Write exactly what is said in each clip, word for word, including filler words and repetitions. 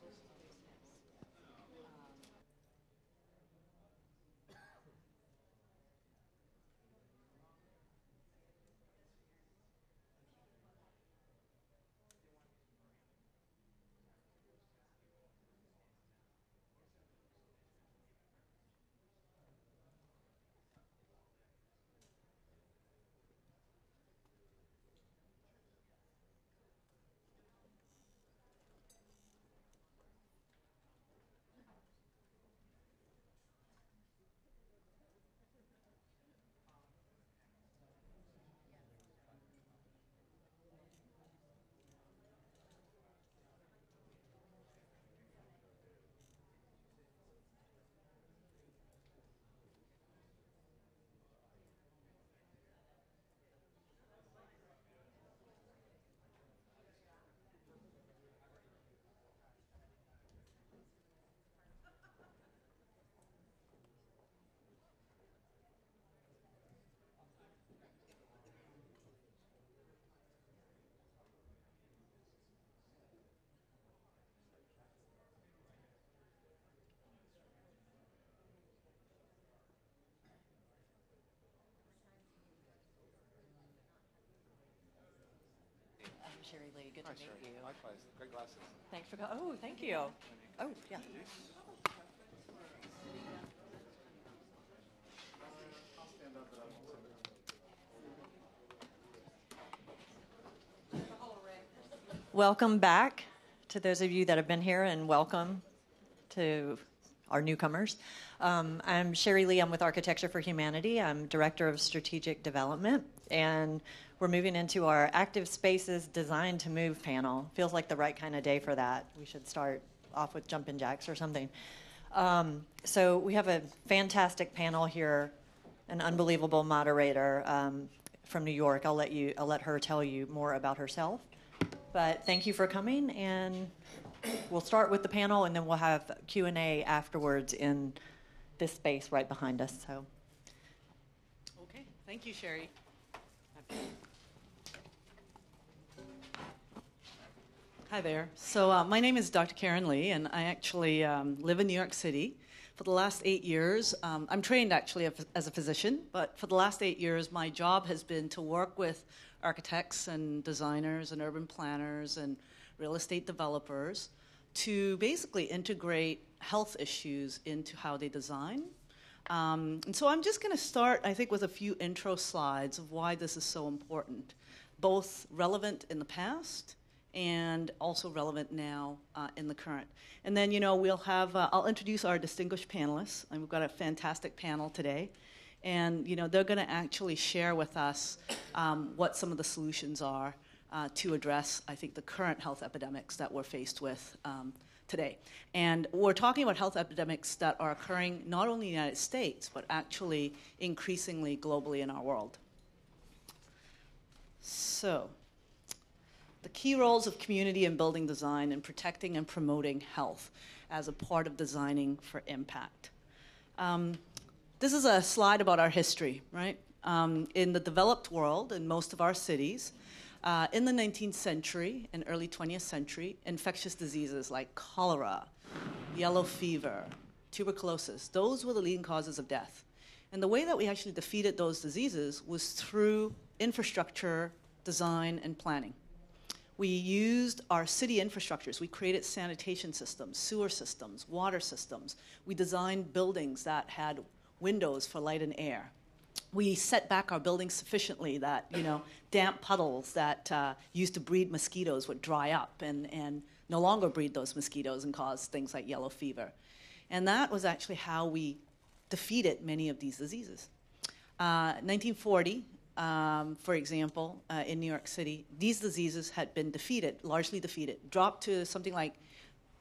sources of business. Um, I'm Sherry Lee. Good Hi, to meet Sherry. you. Likewise. Great glasses. Thanks for coming. Oh, thank you. Oh, yeah. Welcome back to those of you that have been here, and welcome to our newcomers. Um, I'm Sherry Lee. I'm with Architecture for Humanity. I'm Director of Strategic Development, and we're moving into our Active Spaces Designed to Move panel. Feels like the right kind of day for that. We should start off with jumping jacks or something. Um, so we have a fantastic panel here, an unbelievable moderator um, from New York. I'll let you. I'll let her tell you more about herself. But thank you for coming, and we'll start with the panel, and then we'll have Q and A afterwards in this space right behind us. So. Okay. Thank you, Sherry. Hi there. So uh, my name is Doctor Karen Lee, and I actually um, live in New York City. For the last eight years, um, I'm trained actually as a physician, but for the last eight years, my job has been to work with architects and designers and urban planners and real estate developers to basically integrate health issues into how they design. Um, and so I'm just going to start, I think, with a few intro slides of why this is so important, both relevant in the past and also relevant now uh, in the current. And then, you know, we'll have, uh, I'll introduce our distinguished panelists, and we've got a fantastic panel today. And, you know, they're going to actually share with us um, what some of the solutions are uh, to address, I think, the current health epidemics that we're faced with um, today. And we're talking about health epidemics that are occurring not only in the United States, but actually increasingly globally in our world. So, the key roles of community and building design in protecting and promoting health as a part of designing for impact. Um, this is a slide about our history, right? Um, in the developed world, in most of our cities, uh, in the nineteenth century and early twentieth century, infectious diseases like cholera, yellow fever, tuberculosis, those were the leading causes of death. And the way that we actually defeated those diseases was through infrastructure, design, and planning. We used our city infrastructures. We created sanitation systems, sewer systems, water systems. We designed buildings that had windows for light and air. We set back our buildings sufficiently that, you know, damp puddles that uh, used to breed mosquitoes would dry up and, and no longer breed those mosquitoes and cause things like yellow fever. And that was actually how we defeated many of these diseases. Uh, nineteen forty. Um, for example, uh, in New York City, these diseases had been defeated, largely defeated, dropped to something like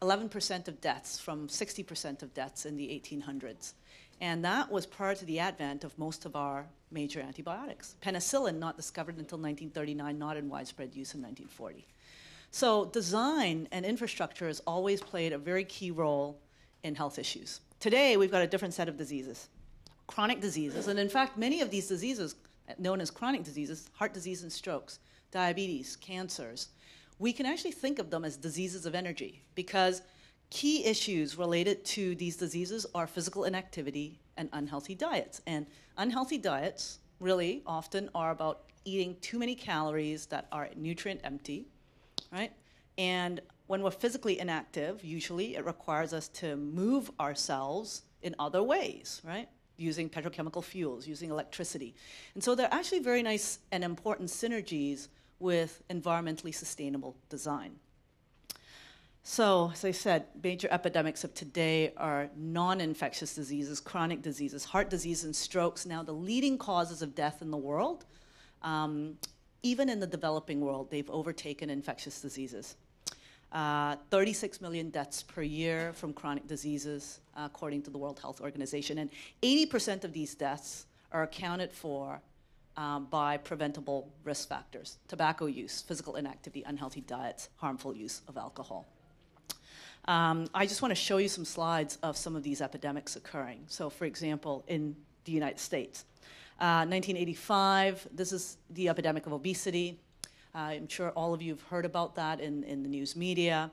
eleven percent of deaths from sixty percent of deaths in the eighteen hundreds. And that was prior to the advent of most of our major antibiotics. Penicillin not discovered until nineteen thirty-nine, not in widespread use in nineteen forty. So design and infrastructure has always played a very key role in health issues. Today, we've got a different set of diseases, chronic diseases. And in fact, many of these diseases known as chronic diseases, heart disease and strokes, diabetes, cancers, we can actually think of them as diseases of energy because key issues related to these diseases are physical inactivity and unhealthy diets. And unhealthy diets really often are about eating too many calories that are nutrient empty, right? And when we're physically inactive, usually it requires us to move ourselves in other ways, right? Using petrochemical fuels, using electricity. And so they're actually very nice and important synergies with environmentally sustainable design. So, as I said, major epidemics of today are non-infectious diseases, chronic diseases, heart disease and strokes, now the leading causes of death in the world. Um, even in the developing world, they've overtaken infectious diseases. Uh, thirty-six million deaths per year from chronic diseases, uh, according to the World Health Organization. And eighty percent of these deaths are accounted for um, by preventable risk factors: tobacco use, physical inactivity, unhealthy diets, harmful use of alcohol. Um, I just want to show you some slides of some of these epidemics occurring. So, for example, in the United States, uh, nineteen eighty-five, this is the epidemic of obesity. Uh, I'm sure all of you have heard about that in, in the news media.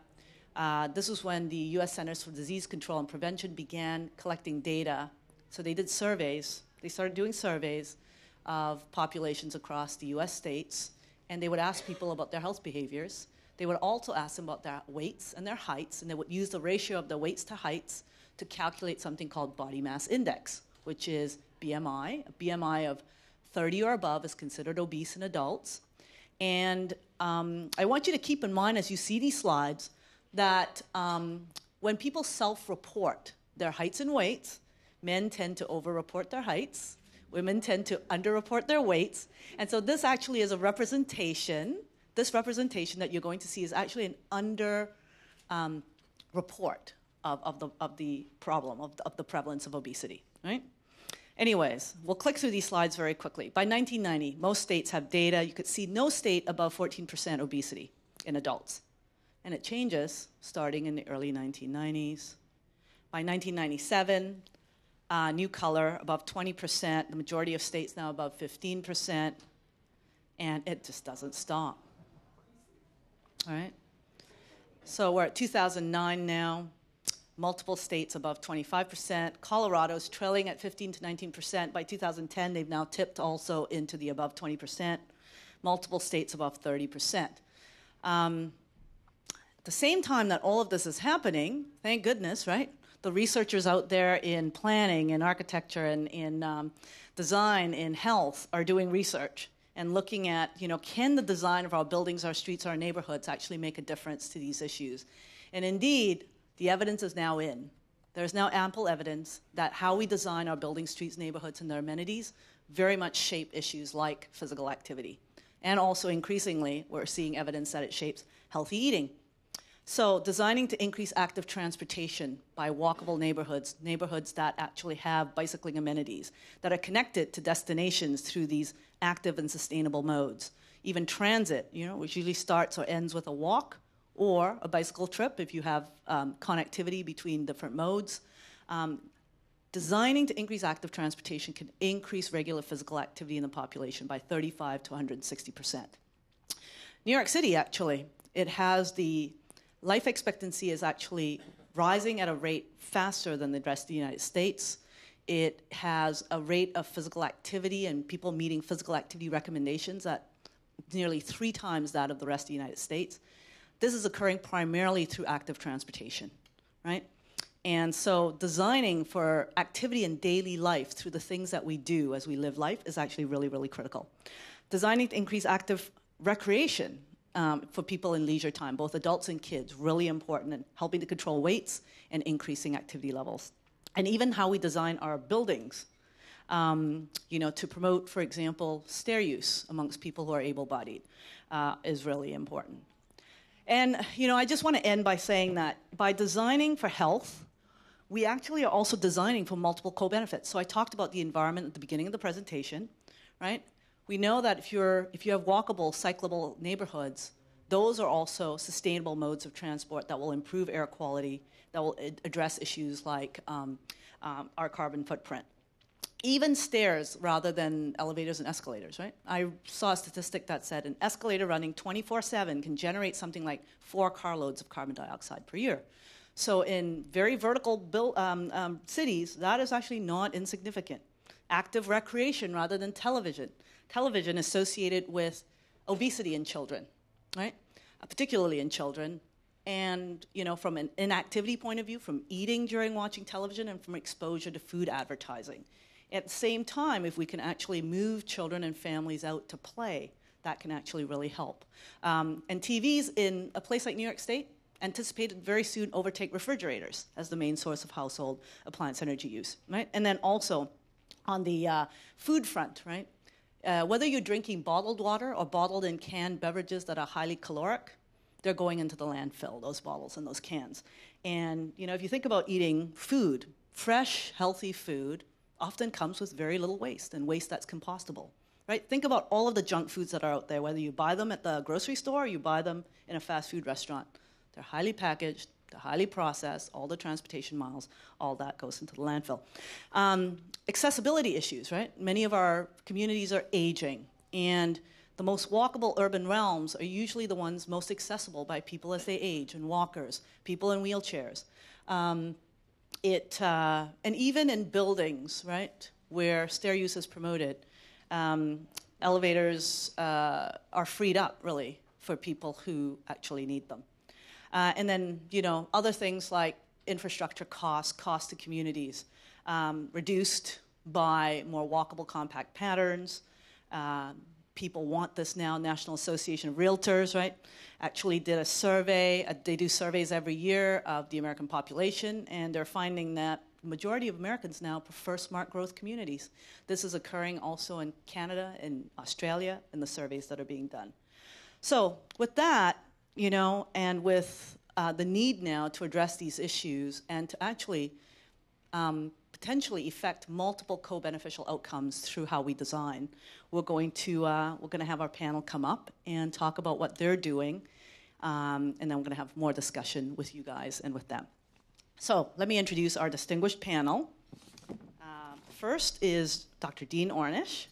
Uh, this was when the U S Centers for Disease Control and Prevention began collecting data. So they did surveys. They started doing surveys of populations across the U S states, and they would ask people about their health behaviors. They would also ask them about their weights and their heights, and they would use the ratio of their weights to heights to calculate something called body mass index, which is B M I. A B M I of thirty or above is considered obese in adults. And um, I want you to keep in mind as you see these slides that um, when people self-report their heights and weights, men tend to over-report their heights, women tend to under-report their weights. And so this actually is a representation, this representation that you're going to see is actually an under um, report of, of, the, of the problem, of the, of the prevalence of obesity, right? Anyways, we'll click through these slides very quickly. By nineteen ninety, most states have data. You could see no state above fourteen percent obesity in adults. And it changes starting in the early nineteen nineties. By nineteen ninety-seven, uh, new color, above twenty percent. The majority of states now above fifteen percent. And it just doesn't stop. All right? So we're at two thousand nine now. Multiple states above twenty-five percent. Colorado's trailing at fifteen to nineteen percent. By two thousand ten, they've now tipped also into the above twenty percent. Multiple states above thirty percent. Um, at the same time that all of this is happening, thank goodness, right? The researchers out there in planning, in architecture, and in um, design, in health are doing research and looking at, you know, can the design of our buildings, our streets, our neighborhoods actually make a difference to these issues? And indeed, the evidence is now in. There's now ample evidence that how we design our buildings, streets, neighborhoods, and their amenities very much shape issues like physical activity. And also increasingly, we're seeing evidence that it shapes healthy eating. So designing to increase active transportation by walkable neighborhoods, neighborhoods that actually have bicycling amenities, that are connected to destinations through these active and sustainable modes. Even transit, you know, which usually starts or ends with a walk, or a bicycle trip if you have um, connectivity between different modes. Um, designing to increase active transportation can increase regular physical activity in the population by thirty-five to one hundred sixty percent. New York City, actually, it has the life expectancy is actually rising at a rate faster than the rest of the United States. It has a rate of physical activity and people meeting physical activity recommendations at nearly three times that of the rest of the United States. This is occurring primarily through active transportation, right? And so designing for activity in daily life through the things that we do as we live life is actually really, really critical. Designing to increase active recreation um, for people in leisure time, both adults and kids, really important in helping to control weights and increasing activity levels. And even how we design our buildings, um, you know, to promote, for example, stair use amongst people who are able-bodied uh, is really important. And, you know, I just want to end by saying that by designing for health, we actually are also designing for multiple co-benefits. So I talked about the environment at the beginning of the presentation, right? We know that if you're, if you have walkable, cyclable neighborhoods, those are also sustainable modes of transport that will improve air quality, that will address issues like um, um, our carbon footprint. Even stairs rather than elevators and escalators, right? I saw a statistic that said an escalator running twenty-four seven can generate something like four carloads of carbon dioxide per year. So in very vertical built, um, um, cities, that is actually not insignificant. Active recreation rather than television. Television associated with obesity in children, right? Particularly in children. And, you know, from an inactivity point of view, from eating during watching television and from exposure to food advertising. At the same time, if we can actually move children and families out to play, that can actually really help. Um, and T Vs in a place like New York State anticipated very soon overtake refrigerators as the main source of household appliance energy use, right? And then also on the uh, food front, right? Uh, whether you're drinking bottled water or bottled and canned beverages that are highly caloric, they're going into the landfill, those bottles and those cans. And, you know, if you think about eating food, fresh, healthy food often comes with very little waste, and waste that's compostable, right? Think about all of the junk foods that are out there, whether you buy them at the grocery store or you buy them in a fast food restaurant. They're highly packaged, they're highly processed, all the transportation miles, all that goes into the landfill. Um, accessibility issues, right? Many of our communities are aging, and the most walkable urban realms are usually the ones most accessible by people as they age, and walkers, people in wheelchairs. Um, it, uh, and even in buildings, right, where stair use is promoted, um, elevators uh, are freed up, really, for people who actually need them. Uh, and then, you know, other things like infrastructure costs, cost to communities, um, reduced by more walkable compact patterns. Um, People want this now. National Association of Realtors, right, actually did a survey. Uh, they do surveys every year of the American population, and they're finding that the majority of Americans now prefer smart growth communities. This is occurring also in Canada, in Australia, in the surveys that are being done. So with that, you know, and with uh, the need now to address these issues and to actually um, potentially affect multiple co-beneficial outcomes through how we design. We're going to uh, we're going to have our panel come up and talk about what they're doing, um, and then we're going to have more discussion with you guys and with them. So let me introduce our distinguished panel. Uh, first is Doctor Dean Ornish.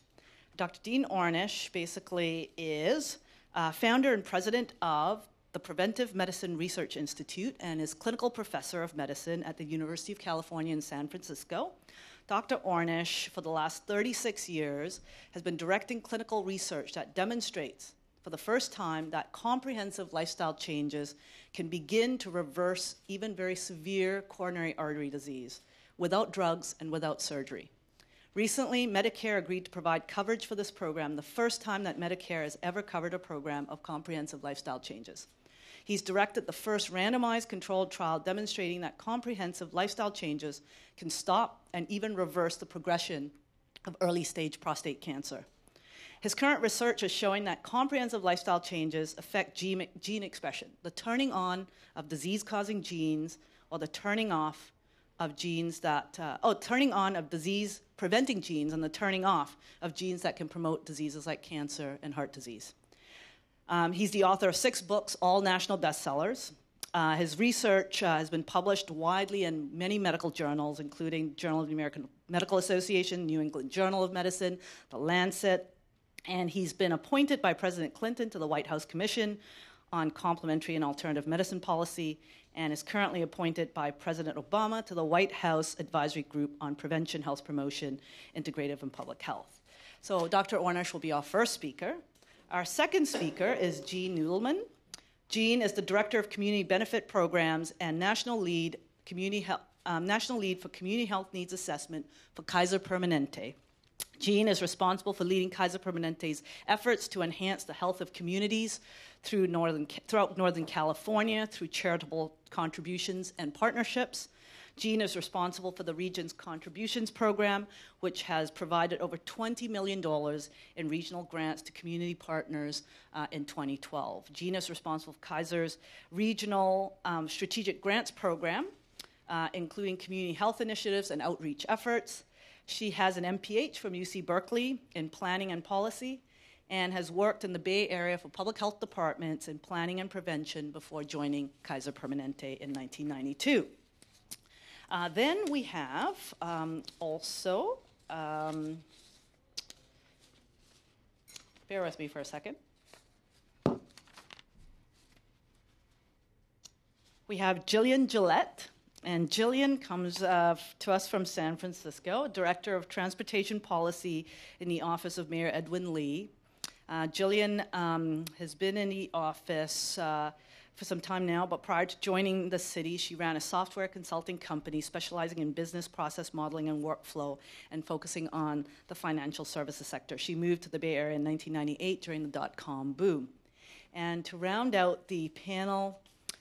Doctor Dean Ornish basically is uh, founder and president of the Preventive Medicine Research Institute and is clinical professor of medicine at the University of California in San Francisco. Doctor Ornish, for the last thirty-six years, has been directing clinical research that demonstrates, for the first time, that comprehensive lifestyle changes can begin to reverse even very severe coronary artery disease without drugs and without surgery. Recently, Medicare agreed to provide coverage for this program, the first time that Medicare has ever covered a program of comprehensive lifestyle changes. He's directed the first randomized controlled trial demonstrating that comprehensive lifestyle changes can stop and even reverse the progression of early-stage prostate cancer. His current research is showing that comprehensive lifestyle changes affect gene, gene expression, the turning on of disease-causing genes or the turning off of genes that, uh, oh, turning on of disease-preventing genes and the turning off of genes that can promote diseases like cancer and heart disease. Um, he's the author of six books, all national bestsellers. Uh, his research uh, has been published widely in many medical journals, including Journal of the American Medical Association, New England Journal of Medicine, The Lancet, and he's been appointed by President Clinton to the White House Commission on Complementary and Alternative Medicine Policy, and is currently appointed by President Obama to the White House Advisory Group on Prevention, Health Promotion, Integrative, and Public Health. So Doctor Ornish will be our first speaker. Our second speaker is Jean Nudelman. Jean is the Director of Community Benefit Programs and National Lead, Community Health, um, National Lead for Community Health Needs Assessment for Kaiser Permanente. Jean is responsible for leading Kaiser Permanente's efforts to enhance the health of communities through northern, throughout Northern California through charitable contributions and partnerships. Jean is responsible for the region's contributions program, which has provided over twenty million dollars in regional grants to community partners uh, in twenty twelve. Jean is responsible for Kaiser's regional um, strategic grants program, uh, including community health initiatives and outreach efforts. She has an M P H from U C Berkeley in planning and policy, and has worked in the Bay Area for public health departments in planning and prevention before joining Kaiser Permanente in nineteen ninety-two. Uh, then we have um, also, um, bear with me for a second. We have Jillian Gillette, and Jillian comes uh, to us from San Francisco, Director of Transportation Policy in the office of Mayor Edwin Lee. Uh, Jillian um, has been in the office uh, for some time now, but prior to joining the city, she ran a software consulting company specializing in business process modeling and workflow and focusing on the financial services sector. She moved to the Bay Area in nineteen ninety-eight during the dot-com boom. And to round out the panel,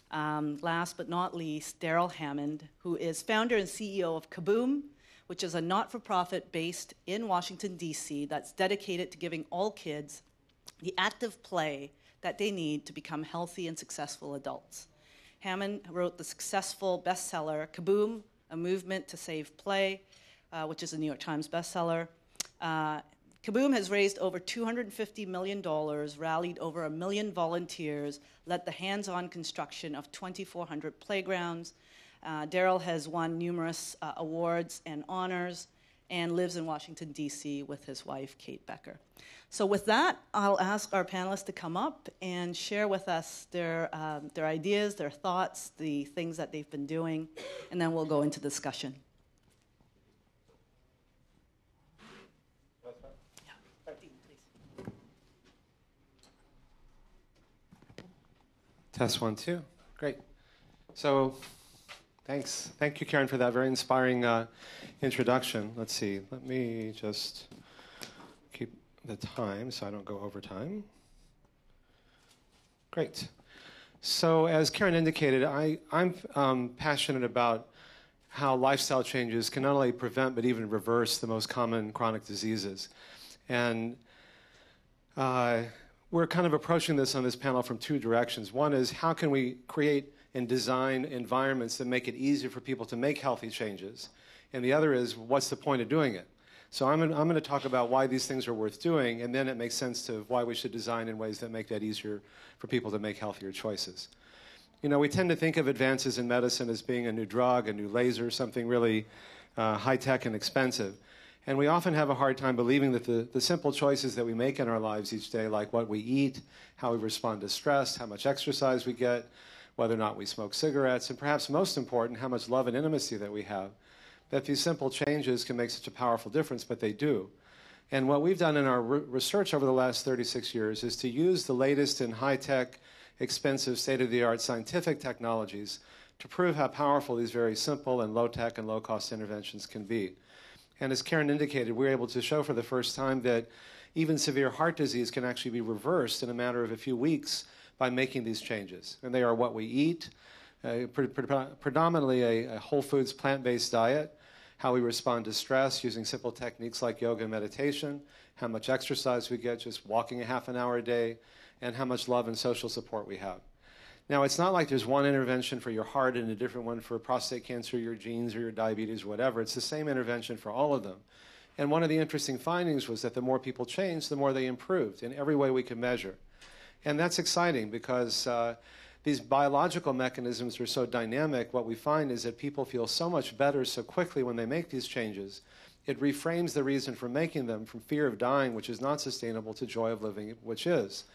um, last but not least, Darell Hammond, who is founder and C E O of Kaboom, which is a not-for-profit based in Washington, D C that's dedicated to giving all kids the active play that they need to become healthy and successful adults. Hammond wrote the successful bestseller, Kaboom, A Movement to Save Play, uh, which is a New York Times bestseller. Uh, Kaboom has raised over two hundred fifty million dollars, rallied over a million volunteers, led the hands-on construction of twenty-four hundred playgrounds. Uh, Darell has won numerous uh, awards and honors, and lives in Washington, D C with his wife, Kate Becker. So with that, I'll ask our panelists to come up and share with us their, um, their ideas, their thoughts, the things that they've been doing, and then we'll go into discussion. Yeah. Dean, please. Test one, two. Great. So tthanks. Thank you, Karen, for that very inspiring uh, introduction. Let's see. Let me just keep the time so I don't go over time. Great. So as Karen indicated, I, I'm um, passionate about how lifestyle changes can not only prevent but even reverse the most common chronic diseases. And uh, we're kind of approaching this on this panel from two directions. One is, how can we create and design environments that make it easier for people to make healthy changes? And the other is, what's the point of doing it? So I'm, in, I'm going to talk about why these things are worth doing, and then it makes sense to why we should design in ways that make that easier for people to make healthier choices. You know, we tend to think of advances in medicine as being a new drug, a new laser, something really uh, high-tech and expensive. And we often have a hard time believing that the, the simple choices that we make in our lives each day, like what we eat, how we respond to stress, how much exercise we get, whether or not we smoke cigarettes, and perhaps most important, how much love and intimacy that we have, that these simple changes can make such a powerful difference, but they do. And what we've done in our re research over the last thirty-six years is to use the latest in high-tech, expensive, state-of-the-art scientific technologies to prove how powerful these very simple and low-tech and low-cost interventions can be. And as Karen indicated, we were able to show for the first time that even severe heart disease can actually be reversed in a matter of a few weeks by making these changes. And they are what we eat, uh, pre pre predominantly a, a whole foods, plant-based diet, how we respond to stress using simple techniques like yoga and meditation, how much exercise we get, just walking a half an hour a day, and how much love and social support we have. Now, it's not like there's one intervention for your heart and a different one for prostate cancer, your genes, or your diabetes, or whatever. It's the same intervention for all of them. And one of the interesting findings was that the more people changed, the more they improved in every way we can measure. And that's exciting because uh, these biological mechanisms are so dynamic. What we find is that people feel so much better so quickly when they make these changes. It reframes the reason for making them from fear of dying, which is not sustainable, to joy of living, which is.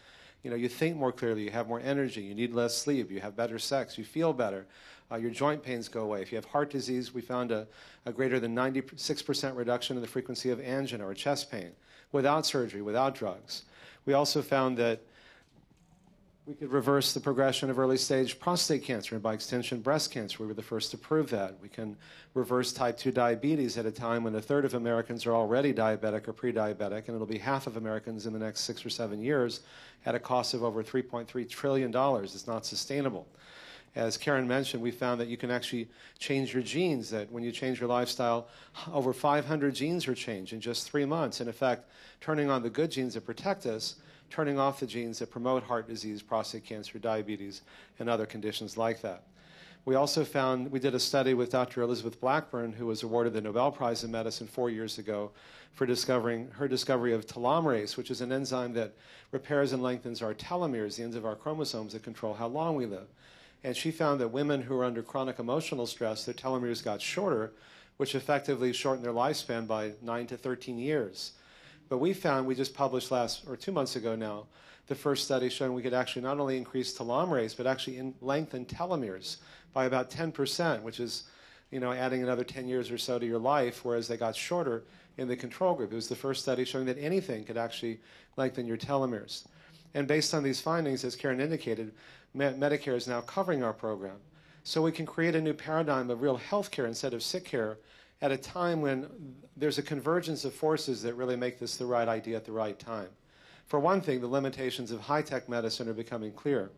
You know, you think more clearly, you have more energy, you need less sleep, you have better sex, you feel better, uh, your joint pains go away. If you have heart disease, we found a, a greater than ninety-six percent reduction in the frequency of angina or chest pain without surgery, without drugs. We also found that we could reverse the progression of early-stage prostate cancer and, by extension, breast cancer. We were the first to prove that. We can reverse type two diabetes at a time when a third of Americans are already diabetic or pre-diabetic, and it'll be half of Americans in the next six or seven years at a cost of over three point three trillion dollars. It's not sustainable. As Karen mentioned, we found that you can actually change your genes, that when you change your lifestyle, over five hundred genes are changed in just three months. And, in fact, turning on the good genes that protect us, turning off the genes that promote heart disease, prostate cancer, diabetes, and other conditions like that. We also found, we did a study with Doctor Elizabeth Blackburn, who was awarded the Nobel Prize in Medicine four years ago for discovering her discovery of telomerase, which is an enzyme that repairs and lengthens our telomeres, the ends of our chromosomes that control how long we live. And she found that women who were under chronic emotional stress, their telomeres got shorter, which effectively shortened their lifespan by nine to thirteen years. But we found, we just published last, or two months ago now, the first study showing we could actually not only increase telomerase, but actually in lengthen telomeres by about ten percent, which is, you know, adding another ten years or so to your life, whereas they got shorter in the control group. It was the first study showing that anything could actually lengthen your telomeres. And based on these findings, as Karen indicated, Medicare is now covering our program. So we can create a new paradigm of real health care instead of sick care at a time when there's a convergence of forces that really make this the right idea at the right time. For one thing, the limitations of high-tech medicine are becoming clear.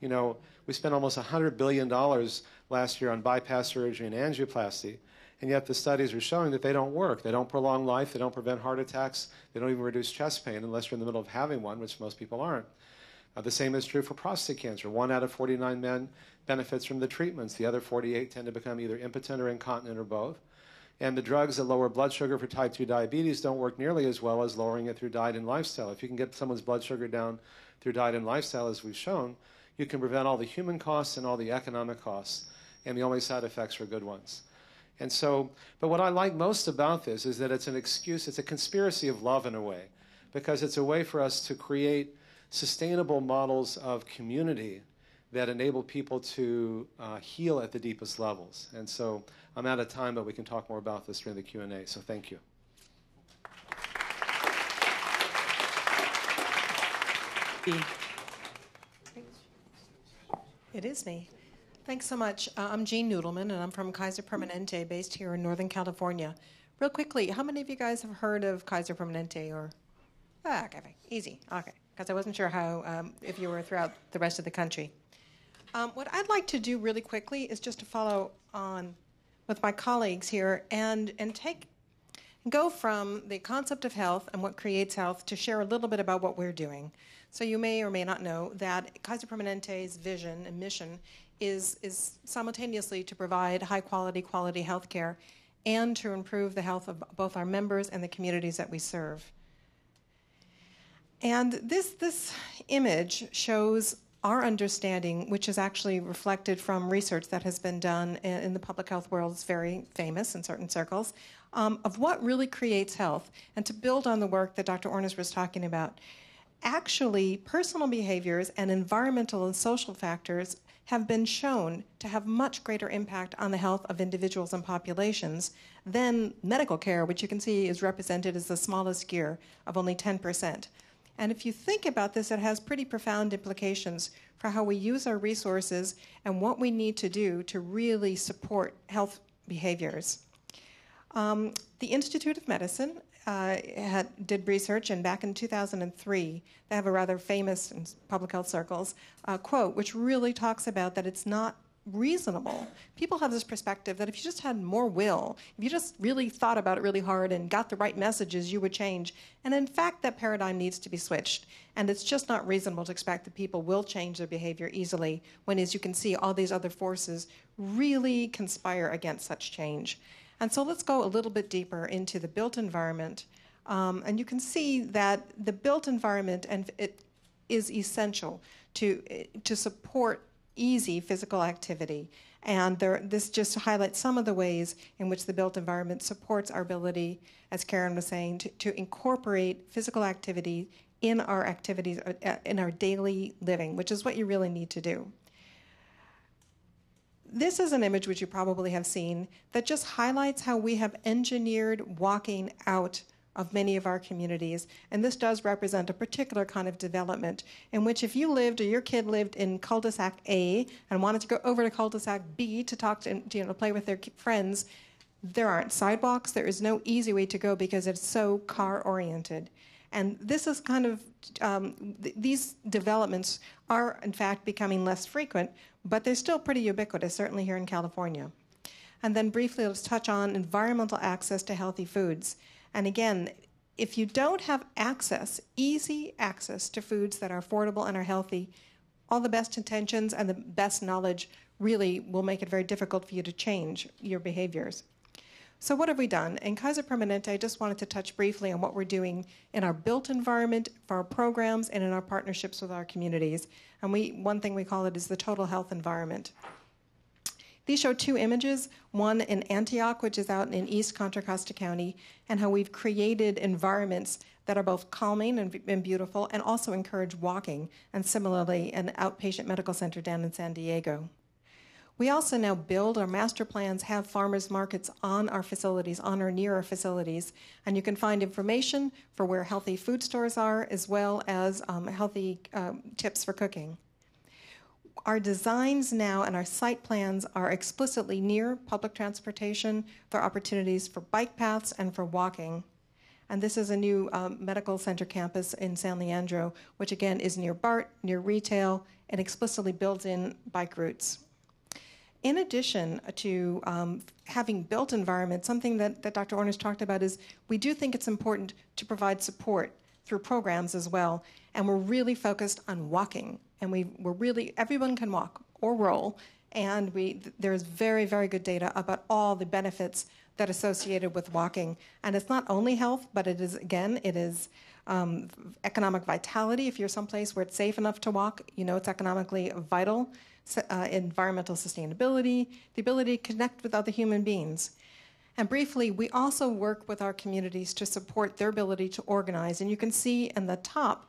You know, we spent almost one hundred billion dollars last year on bypass surgery and angioplasty, and yet the studies are showing that they don't work. They don't prolong life, they don't prevent heart attacks, they don't even reduce chest pain unless you're in the middle of having one, which most people aren't. Uh, the same is true for prostate cancer. One out of forty-nine men benefits from the treatments. The other forty-eight tend to become either impotent or incontinent or both. And the drugs that lower blood sugar for type two diabetes don't work nearly as well as lowering it through diet and lifestyle. If you can get someone's blood sugar down through diet and lifestyle, as we've shown, you can prevent all the human costs and all the economic costs, and the only side effects are good ones. And so, but what I like most about this is that it's an excuse, it's a conspiracy of love in a way, because it's a way for us to create sustainable models of community that enable people to uh, heal at the deepest levels. And so I'm out of time, but we can talk more about this during the Q and A, so thank you. It is me. Thanks so much. Uh, I'm Jean Nudelman, and I'm from Kaiser Permanente, based here in Northern California. Real quickly, how many of you guys have heard of Kaiser Permanente? Or ah, okay, easy, okay, because I wasn't sure how um, if you were throughout the rest of the country. Um, what I'd like to do really quickly is just to follow on with my colleagues here and, and take go from the concept of health and what creates health to share a little bit about what we're doing. So you may or may not know that Kaiser Permanente's vision and mission is, is simultaneously to provide high-quality, quality health care and to improve the health of both our members and the communities that we serve. And this, this image shows our understanding, which is actually reflected from research that has been done in the public health world, is very famous in certain circles, um, of what really creates health. And to build on the work that Doctor Ornish was talking about, actually personal behaviors and environmental and social factors have been shown to have much greater impact on the health of individuals and populations than medical care, which you can see is represented as the smallest gear of only ten percent. And if you think about this, it has pretty profound implications for how we use our resources and what we need to do to really support health behaviors. Um, the Institute of Medicine uh, had, did research, and back in two thousand three, they have a rather famous, in public health circles, uh, quote, which really talks about that it's not reasonable. People have this perspective that if you just had more will, if you just really thought about it really hard and got the right messages, you would change. And in fact, that paradigm needs to be switched. And it's just not reasonable to expect that people will change their behavior easily when, as you can see, all these other forces really conspire against such change. And so let's go a little bit deeper into the built environment. Um, and you can see that the built environment and it is essential to, to support easy physical activity. And there, this just highlights some of the ways in which the built environment supports our ability, as Karen was saying, to, to incorporate physical activity in our activities, uh, in our daily living, which is what you really need to do. This is an image which you probably have seen that just highlights how we have engineered walking out of many of our communities, and this does represent a particular kind of development in which if you lived or your kid lived in cul-de-sac A and wanted to go over to cul-de-sac B to talk to, you know, to play with their friends, there aren't sidewalks, there is no easy way to go because it's so car-oriented. And this is kind of, um, th these developments are in fact becoming less frequent, but they're still pretty ubiquitous, certainly here in California. And then briefly, let's touch on environmental access to healthy foods. And again, if you don't have access, easy access to foods that are affordable and are healthy, all the best intentions and the best knowledge really will make it very difficult for you to change your behaviors. So what have we done? In Kaiser Permanente, I just wanted to touch briefly on what we're doing in our built environment, for our programs, and in our partnerships with our communities. And we, one thing we call it is the total health environment. These show two images, one in Antioch, which is out in East Contra Costa County, and how we've created environments that are both calming and, and beautiful and also encourage walking, and similarly an outpatient medical center down in San Diego. We also now build our master plans, have farmers markets on our facilities, on or near our facilities, and you can find information for where healthy food stores are, as well as um, healthy um, tips for cooking. Our designs now and our site plans are explicitly near public transportation for opportunities for bike paths and for walking. And this is a new um, medical center campus in San Leandro, which again is near BART, near retail, and explicitly builds in bike routes. In addition to um, having built environment, something that, that Doctor Ornish talked about is we do think it's important to provide support through programs as well, and we're really focused on walking. And we, we're really, everyone can walk or roll, and we, there's very, very good data about all the benefits that are associated with walking. And it's not only health, but it is, again, it is um, economic vitality. If you're someplace where it's safe enough to walk, you know it's economically vital, uh, environmental sustainability, the ability to connect with other human beings. And briefly, we also work with our communities to support their ability to organize. And you can see in the top,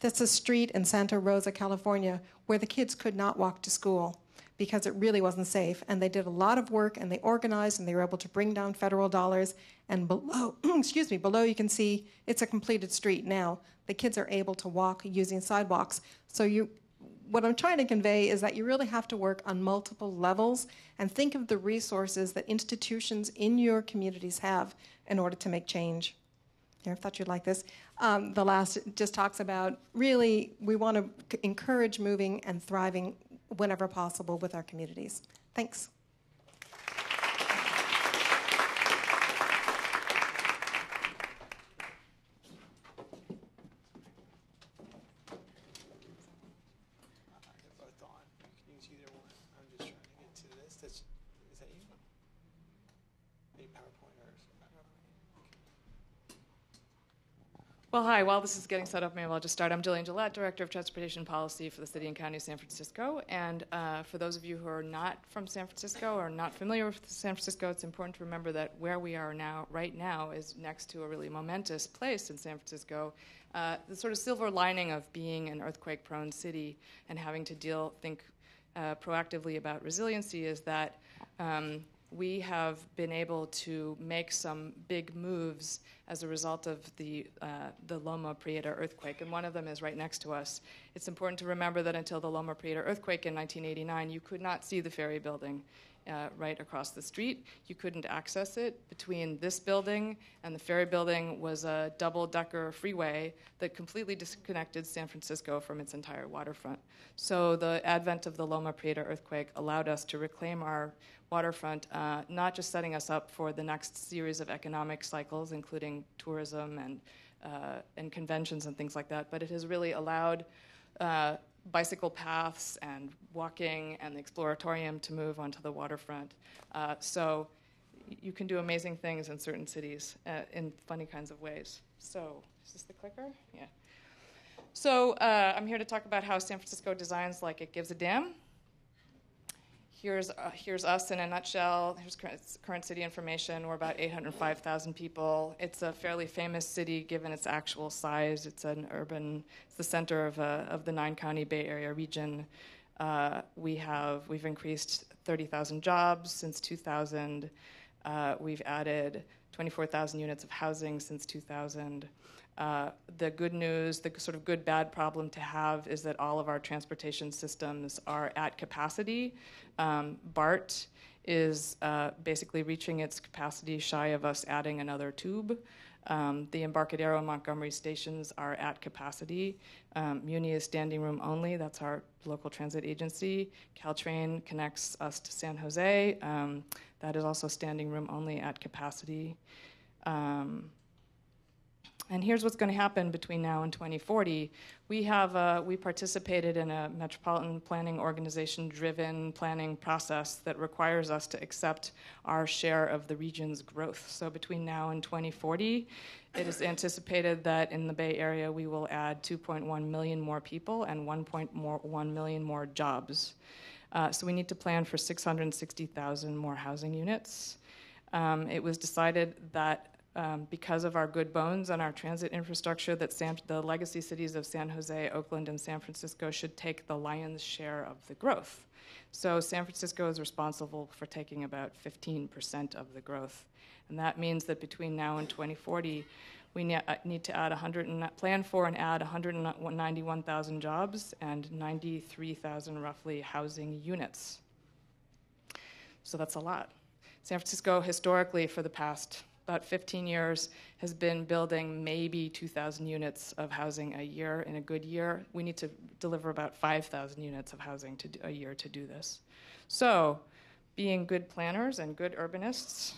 that's a street in Santa Rosa, California, where the kids could not walk to school because it really wasn't safe. And they did a lot of work, and they organized, and they were able to bring down federal dollars. And below, excuse me, below you can see it's a completed street now. The kids are able to walk using sidewalks. So you, what I'm trying to convey is that you really have to work on multiple levels and think of the resources that institutions in your communities have in order to make change. Here, I thought you'd like this. Um, the last just talks about really we want to encourage moving and thriving whenever possible with our communities. Thanks. Well, hi. While this is getting set up, maybe I'll just start. I'm Jillian Gillette, Director of Transportation Policy for the City and County of San Francisco. And uh, for those of you who are not from San Francisco or not familiar with San Francisco, it's important to remember that where we are now, right now, is next to a really momentous place in San Francisco. Uh, the sort of silver lining of being an earthquake-prone city and having to deal, think uh, proactively about resiliency is that um, we have been able to make some big moves as a result of the, uh, the Loma Prieta earthquake, and one of them is right next to us. It's important to remember that until the Loma Prieta earthquake in nineteen eighty-nine, you could not see the ferry building uh, right across the street. You couldn't access it. Between this building and the ferry building was a double-decker freeway that completely disconnected San Francisco from its entire waterfront. So the advent of the Loma Prieta earthquake allowed us to reclaim our waterfront, uh, not just setting us up for the next series of economic cycles, including tourism and, uh, and conventions and things like that, but it has really allowed uh, bicycle paths and walking and the Exploratorium to move onto the waterfront. Uh, so you can do amazing things in certain cities uh, in funny kinds of ways. So is this the clicker? Yeah. So uh, I'm here to talk about how San Francisco designs like it gives a damn. Here's, uh, here's us in a nutshell. Here's current, current city information. We're about eight hundred five thousand people. It's a fairly famous city given its actual size. It's an urban, it's the center of, a, of the nine-county Bay Area region. Uh, we have, we've increased thirty thousand jobs since two thousand. Uh, we've added twenty-four thousand units of housing since two thousand. Uh, the good news, the sort of good bad problem to have is that all of our transportation systems are at capacity. Um, BART is uh, basically reaching its capacity shy of us adding another tube. Um, the Embarcadero and Montgomery stations are at capacity. Um, Muni is standing room only. That's our local transit agency. Caltrain connects us to San Jose. Um, that is also standing room only at capacity. Um, And here's what's going to happen between now and twenty forty. We have uh, we participated in a metropolitan planning organization-driven planning process that requires us to accept our share of the region's growth. So between now and twenty forty, it is anticipated that in the Bay Area we will add two point one million more people and one point one million more jobs. Uh, so we need to plan for six hundred sixty thousand more housing units. Um, it was decided that um, because of our good bones and our transit infrastructure, that San, the legacy cities of San Jose, Oakland, and San Francisco should take the lion's share of the growth. So San Francisco is responsible for taking about fifteen percent of the growth. And that means that between now and twenty forty, we ne- need to add one hundred and plan for and add one hundred ninety-one thousand jobs and ninety-three thousand roughly housing units. So that's a lot. San Francisco historically for the past about fifteen years has been building maybe two thousand units of housing a year in a good year. We need to deliver about five thousand units of housing to do, a year to do this. So being good planners and good urbanists,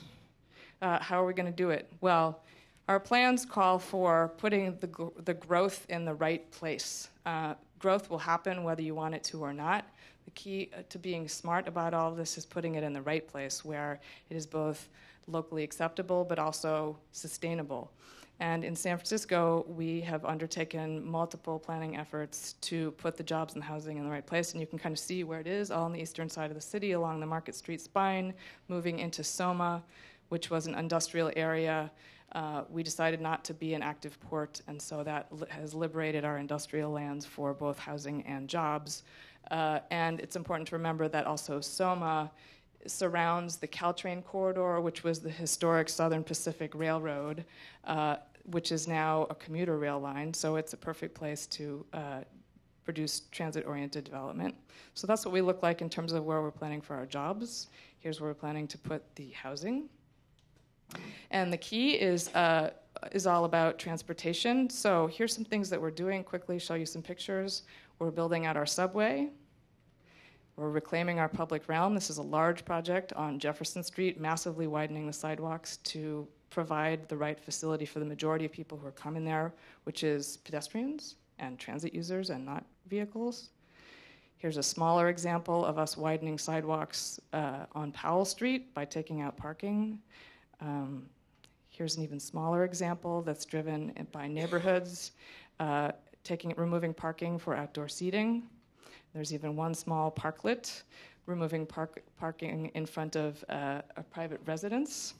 uh, how are we going to do it? Well, our plans call for putting the, gr- the growth in the right place. Uh, growth will happen whether you want it to or not. The key to being smart about all of this is putting it in the right place where it is both locally acceptable, but also sustainable. And in San Francisco, we have undertaken multiple planning efforts to put the jobs and housing in the right place, and you can kind of see where it is, all on the eastern side of the city, along the Market Street spine, moving into Soma, which was an industrial area. Uh, we decided not to be an active port, and so that li- has liberated our industrial lands for both housing and jobs. Uh, and it's important to remember that also Soma surrounds the Caltrain corridor, which was the historic Southern Pacific Railroad, uh, which is now a commuter rail line, so it's a perfect place to uh, produce transit-oriented development. So that's what we look like in terms of where we're planning for our jobs. Here's where we're planning to put the housing. And the key is uh, is all about transportation. So here's some things that we're doing. Quickly show you some pictures. We're building out our subway. We're reclaiming our public realm. This is a large project on Jefferson Street, massively widening the sidewalks to provide the right facility for the majority of people who are coming there, which is pedestrians and transit users and not vehicles. Here's a smaller example of us widening sidewalks uh, on Powell Street by taking out parking. Um, here's an even smaller example that's driven by neighborhoods, uh, taking removing parking for outdoor seating. There's even one small parklet, removing park, parking in front of uh, a private residence.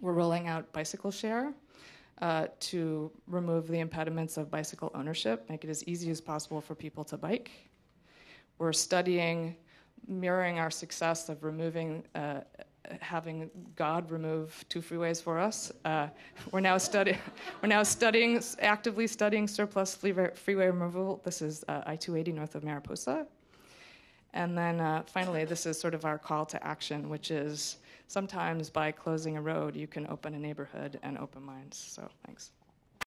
We're rolling out bicycle share uh, to remove the impediments of bicycle ownership, make it as easy as possible for people to bike. We're studying, mirroring our success of removing uh, having God remove two freeways for us. Uh, we're now studying, we're now studying, actively studying surplus freeway removal. This is uh, I two eighty north of Mariposa. And then uh, finally, this is sort of our call to action, which is sometimes by closing a road, you can open a neighborhood and open minds. So thanks.